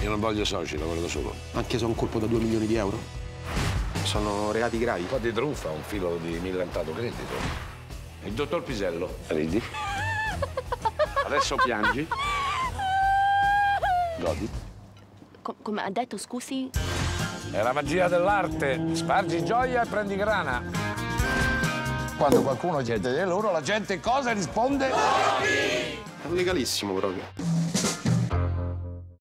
Io non voglio soci, lavoro da solo. Anche se ho un colpo da 2 milioni di euro? Sono reati gravi. Un po' di truffa, un filo di millantato credito. Il dottor Pisello. Ridi. Adesso piangi. Godi. Come ha detto, scusi? È la magia dell'arte. Spargi gioia e prendi grana. Quando qualcuno chiede loro, la gente cosa risponde? È legalissimo proprio.